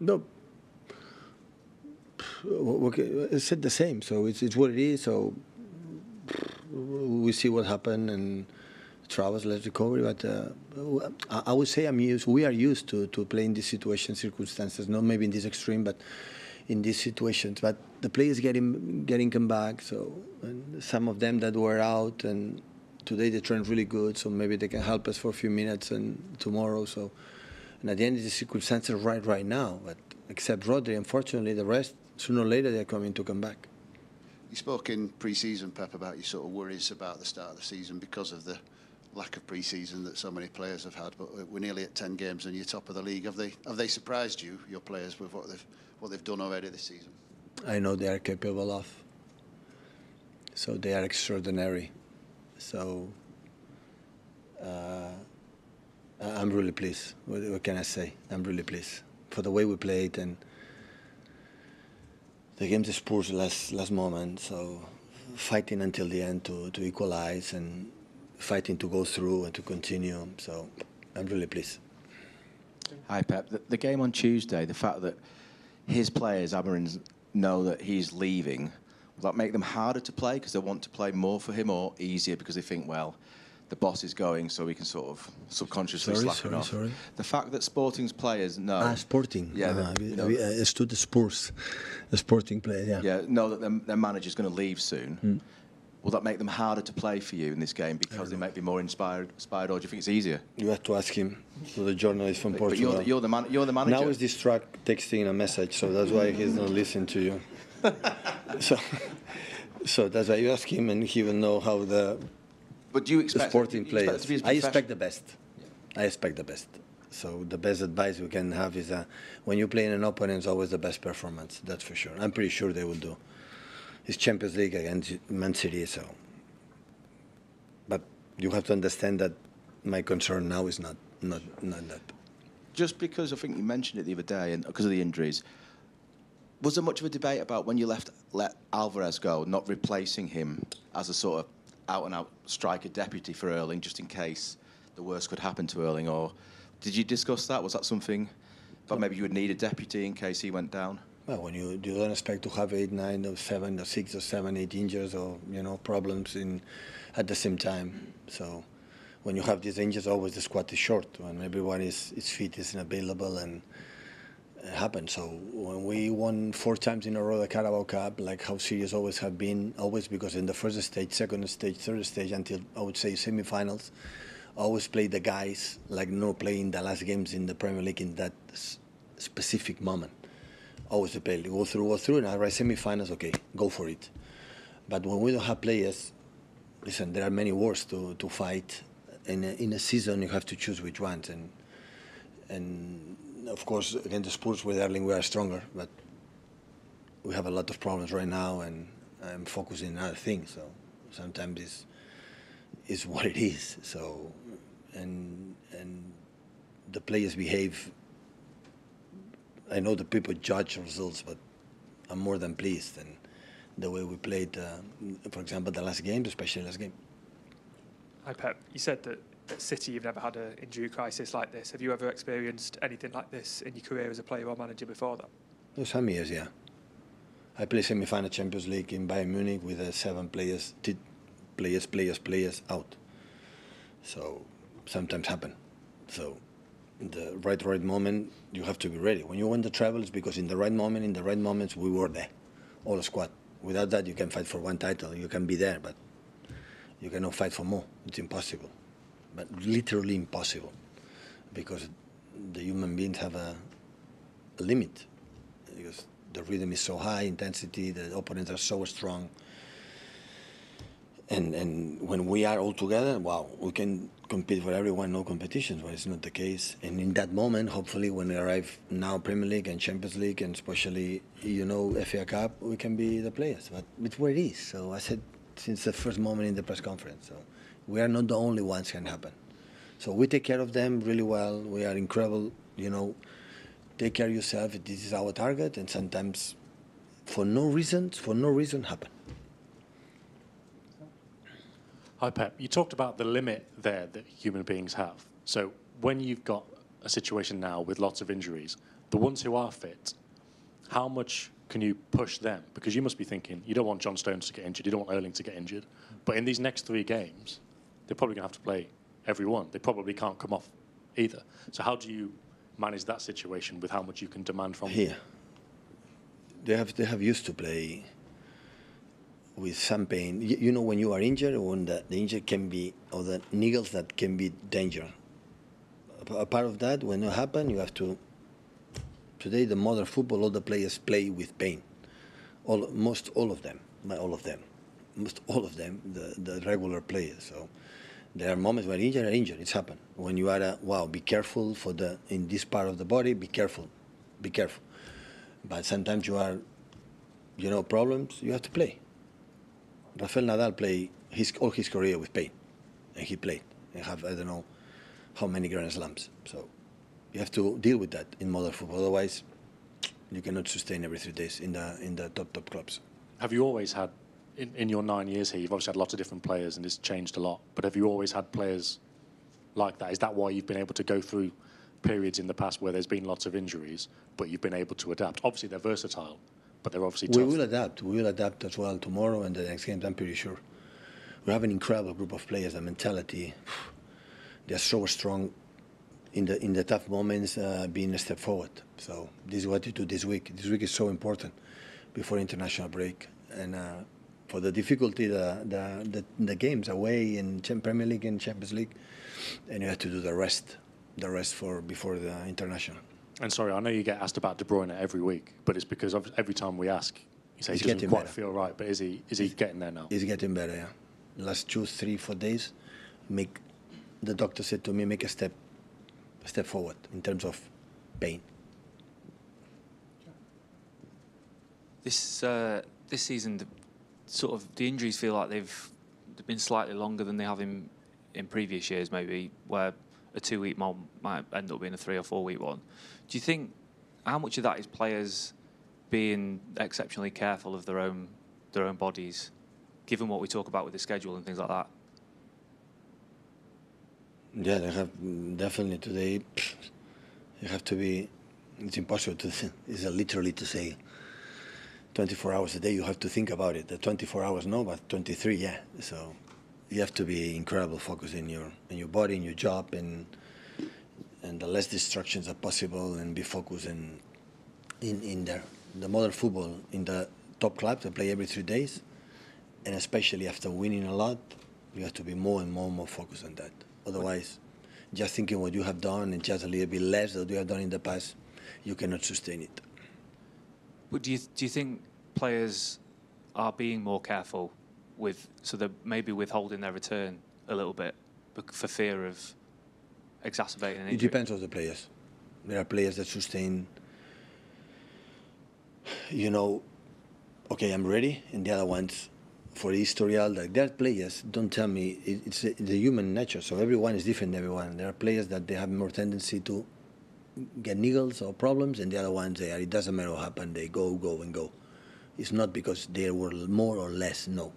No. Okay, it's said the same. So it's what it is. So we see what happened and travels, less recovery. But I would say I'm used. We are used to play in these situations, circumstances. Not maybe in this extreme, but in these situations. But the players getting come back. So and some of them that were out and today they trained really good. So maybe they can help us for a few minutes and tomorrow. So and at the end, the circumstances are right now. But except Rodri, unfortunately, the rest. Sooner or later, they're going to come back. You spoke in pre-season, Pep, about your sort of worries about the start of the season because of the lack of pre-season that so many players have had. But we're nearly at 10 games, and you're top of the league. Have they surprised you, your players, with what they've done already this season? I know they are capable of. So they are extraordinary. So I'm really pleased. What can I say? I'm really pleased for the way we played and. The game is Spurs last moment, so fighting until the end to equalize and fighting to go through and to continue. So I'm really pleased. Hi, Pep. The game on Tuesday, the fact that his players, Amorim, know that he's leaving, will that make them harder to play because they want to play more for him or easier because they think, well, the boss is going, so we can sort of subconsciously slacken off. Sorry. The fact that Sporting's players know... Ah, Sporting. Yeah. The Spurs, the Sporting players, yeah. Yeah, know that their manager's going to leave soon. Mm. Will that make them harder to play for you in this game because they might be more inspired, or do you think it's easier? You have to ask him, to the journalist from Portugal. But you're the manager. Now is distracted texting a message, so that's why he's not listening to you. so that's why you ask him, and he will know how the... But do you expect Sporting players? I expect the best. Yeah. I expect the best. So the best advice we can have is when you play in an opponent, it's always the best performance. That's for sure. I'm pretty sure they will do. It's Champions League against Man City, so. But you have to understand that my concern now is not that. Just because I think you mentioned it the other day, and because of the injuries. Was there much of a debate about when you let Alvarez go, not replacing him as a sort of out-and-out striker deputy for Erling, just in case the worst could happen to Erling? Or did you discuss that? Was that something? But maybe you would need a deputy in case he went down. Well, when you don't expect to have 8 injuries or problems in at the same time. So when you have these injuries, always the squad is short. When everyone is fit, isn't available, and it happens. So when we won 4 times in a row the Carabao Cup, like how serious always have been, always, because in the first stage, second stage, third stage, until I would say semi-finals, always play the guys like no playing the last games in the Premier League in that specific moment. Always the play, go through, and alright, semi-finals, okay, go for it. But when we don't have players, listen, there are many wars to fight. In a season, you have to choose which ones, and. Of course, against the Spurs with Erling, we are stronger, but we have a lot of problems right now, and I'm focusing on other things. So sometimes it's what it is. So and the players behave. I know the people judge results, but I'm more than pleased and the way we played. For example, the last game, especially last game. Hi, Pep. You said that. At City, you've never had an injury crisis like this. Have you ever experienced anything like this in your career as a player or manager before that? Some years, yeah. I played semi-final Champions League in Bayern Munich with 7 players out. So sometimes happen. So in the right moment, you have to be ready. When you win the travels, because in the right moments, we were there, all the squad. Without that, you can fight for one title. You can be there, but you cannot fight for more. It's impossible. But literally impossible, because the human beings have a limit, because the rhythm is so high, intensity, the opponents are so strong, and when we are all together, wow, we can compete for everyone, no competitions, but it's not the case. And in that moment, hopefully, when we arrive now Premier League and Champions League, and especially, FA Cup, we can be the players, but it's where it is. So I said since the first moment in the press conference, so. We are not the only ones can happen. So we take care of them really well. We are incredible, Take care of yourself. This is our target, and sometimes for no reason happen. Hi, Pep. You talked about the limit there that human beings have. So when you've got a situation now with lots of injuries, the ones who are fit, how much can you push them? Because you must be thinking, you don't want John Stones to get injured, you don't want Erling to get injured. But in these next 3 games, they're probably going to have to play everyone. They probably can't come off either. So how do you manage that situation with how much you can demand from them? They have used to play with some pain. You know, when you are injured, or when the injury can be, or the niggles that can be danger. A part of that, when it happens, you have to. Today, the modern football, all the players play with pain. Most all of them, the regular players. So there are moments when injury are injured. It's happened. When you are be careful for the in this part of the body. Be careful. But sometimes you are, problems. You have to play. Rafael Nadal played all his career with pain, and he played and have I don't know how many Grand Slams. So you have to deal with that in modern football. Otherwise, you cannot sustain every 3 days in the top clubs. Have you always had, in your 9 years here, you've obviously had lots of different players and it's changed a lot, but have you always had players like that? Is that why you've been able to go through periods in the past where there's been lots of injuries, but you've been able to adapt? Obviously, they're versatile, but they're obviously tough. We will adapt. We will adapt as well tomorrow and the next games, I'm pretty sure. We have an incredible group of players, the mentality. They're so strong in the tough moments, being a step forward. So this is what you do this week. This week is so important before international break. And for the difficulty, the games away in Premier League and Champions League, and you have to do the rest for before the international. And sorry, I know you get asked about De Bruyne every week, but it's because every time we ask, you say he doesn't quite feel right, but is he getting there now? He's getting better, yeah. Last 2, 3, 4 days, the doctor said to me, make a step forward in terms of pain. This season, the injuries feel like they've been slightly longer than they have in previous years, maybe, where a 2-week one might end up being a 3- or 4-week one. Do you think, how much of that is players being exceptionally careful of their own bodies, given what we talk about with the schedule and things like that? Yeah, they have definitely today. You have to be. It's impossible to. It's literally to say. 24 hours a day, you have to think about it. The 24 hours, no, but 23, yeah. So you have to be incredible focused in your body, in your job, and the less distractions are possible, and be focused in the modern football in the top clubs. They play every 3 days, and especially after winning a lot, you have to be more and more focused on that. Otherwise, just thinking what you have done and just a little bit less that you have done in the past, you cannot sustain it. But do you think players are being more careful so they're maybe withholding their return a little bit for fear of exacerbating an injury? It depends on the players. There are players that sustain, okay, I'm ready, and the other ones, for historial, like there are players, don't tell me, it's the human nature, so everyone is different, everyone. There are players that they have more tendency to get niggles or problems, and the other ones, it doesn't matter what happens, they go. It's not because they were more or less, no.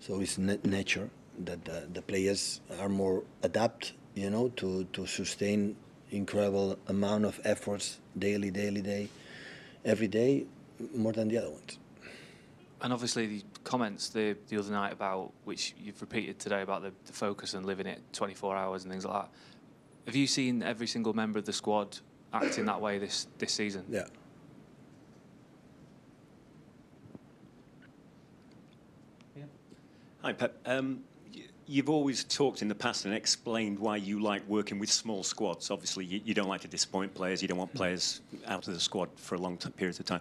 So it's nature that the players are more adapt, to sustain incredible amount of efforts daily, every day, more than the other ones. And obviously the comments the other night about, which you've repeated today, about the focus and living it 24 hours and things like that. Have you seen every single member of the squad acting that way this season? Yeah. Yeah. Hi, Pep. You've always talked in the past and explained why you like working with small squads. Obviously, you don't like to disappoint players. You don't want players out of the squad for a long period of time.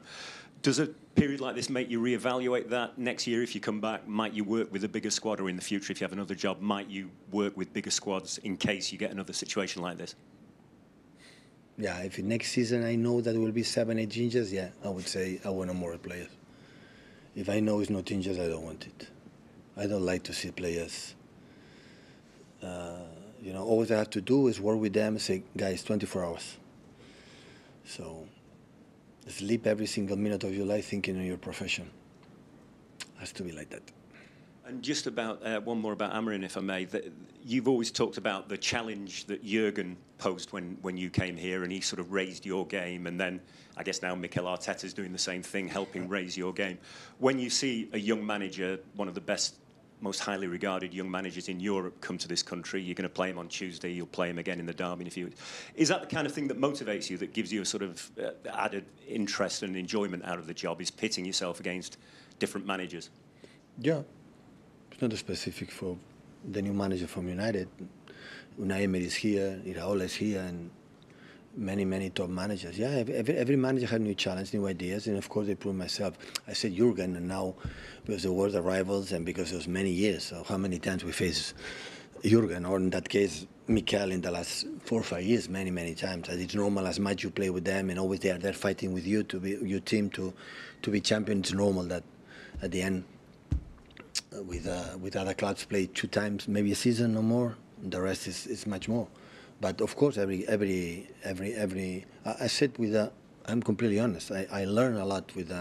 Does a period like this make you reevaluate that next year if you come back? Might you work with a bigger squad, or in the future if you have another job, might you work with bigger squads in case you get another situation like this? Yeah, if next season I know that will be 7, 8 injuries, yeah, I would say I want more players. If I know it's not injuries, I don't want it. I don't like to see players. All I have to do is work with them and say, guys, 24 hours. So sleep every single minute of your life thinking on your profession. Has to be like that. And just about one more about Amorim, if I may. You've always talked about the challenge that Jürgen posed when you came here, and he sort of raised your game. And then I guess now Mikel Arteta's doing the same thing, helping raise your game. When you see a young manager, one of the best, most highly regarded young managers in Europe, come to this country, you're going to play him on Tuesday, you'll play him again in the derby in a few weeks. Is that the kind of thing that motivates you, that gives you a sort of added interest and enjoyment out of the job, is pitting yourself against different managers? Yeah. It's not specific for the new manager from United. Unai Emery is here, Iraola is here, and many, many top managers. Yeah, every manager had new challenges, new ideas, and of course they proved myself. I said Jürgen, and now because the world arrivals and because it was many years, so how many times we face Jürgen, or in that case, Mikel in the last 4 or 5 years, many, many times. As it's normal, as much you play with them and always they are there fighting with you to be your team, to be champion. It's normal that at the end, with other clubs play 2 times maybe a season or more, the rest is much more. But of course every I said with I'm completely honest, I learn a lot with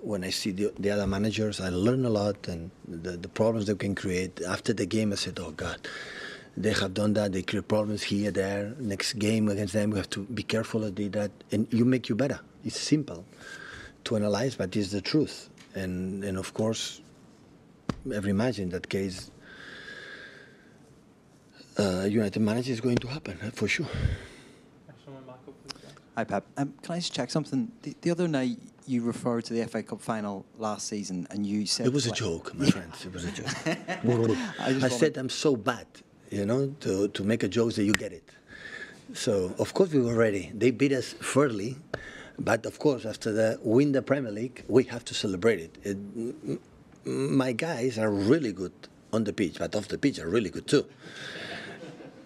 when I see the other managers. I learn a lot, and the problems they can create. After the game I said, oh God, they have done that, they create problems here, there, next game against them we have to be careful of that, and you make you better. It's simple to analyze, but it's the truth. And of course every match in that case, United manager is going to happen, for sure. Hi, Pep. Can I just check something? The other night you referred to the FA Cup final last season, and you said it was a joke, my friends. It was a joke. I said I'm so bad, you know, to make a joke that you get it. So of course we were ready. They beat us fairly, but of course after the win the Premier League, we have to celebrate it. My guys are really good on the pitch, but off the pitch are really good too.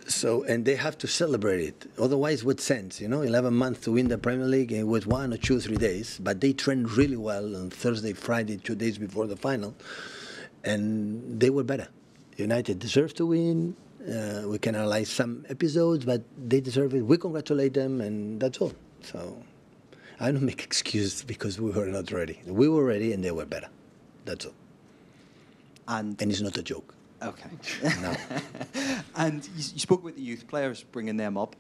So, and they have to celebrate it. Otherwise, what sense, you know, 11 months to win the Premier League and with 1 or 2 or 3 days, but they trained really well on Thursday, Friday, 2 days before the final, and they were better. United deserved to win. We can analyze some episodes, but they deserve it. We congratulate them, and that's all. So I don't make excuses because we were not ready. We were ready and they were better. That's all. And it's not a joke. Okay. No. And you spoke with the youth players, bringing them up.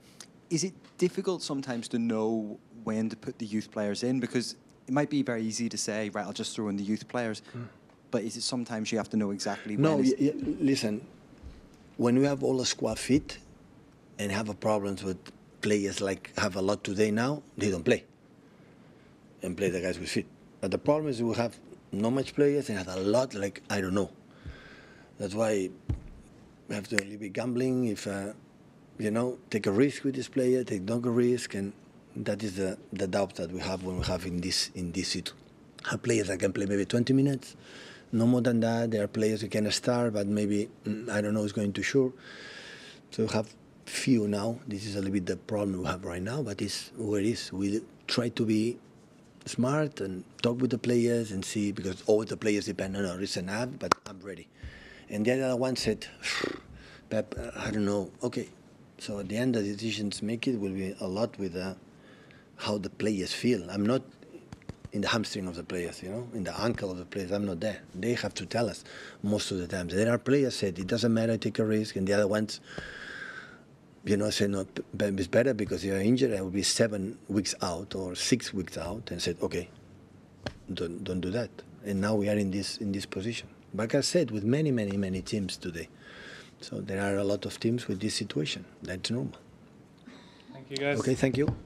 Is it difficult sometimes to know when to put the youth players in? Because it might be very easy to say, right, I'll just throw in the youth players. But is it sometimes you have to know exactly when? No, listen, when we have all the squad fit and have a problems with players like have a lot today now, they don't play and play the guys with fit. But the problem is we have not much players and had a lot, like, I don't know. That's why we have to be a little bit gambling. If, you know, take a risk with this player, take not a risk, and that is the doubt that we have when we have in this situation. Have players that can play maybe 20 minutes, no more than that. There are players who can start, but maybe, I don't know, it's going too short. So we have few now. This is a little bit the problem we have right now, but it's where it is. We try to be smart and talk with the players and see, because all the players depend on a recent app, but I'm ready. And the other one said, Pep, I don't know. Okay, so at the end the decisions make it will be a lot with how the players feel. I'm not in the hamstring of the players, you know, in the ankle of the players. I'm not there. They have to tell us most of the times. There are players said it doesn't matter, take a risk, and the other ones, you know, I said, no, it's better because you're injured. I will be 7 weeks out or 6 weeks out, and said, okay, don't do that. And now we are in this position. Like I said, with many teams today. So there are a lot of teams with this situation. That's normal. Thank you, guys. Okay, thank you.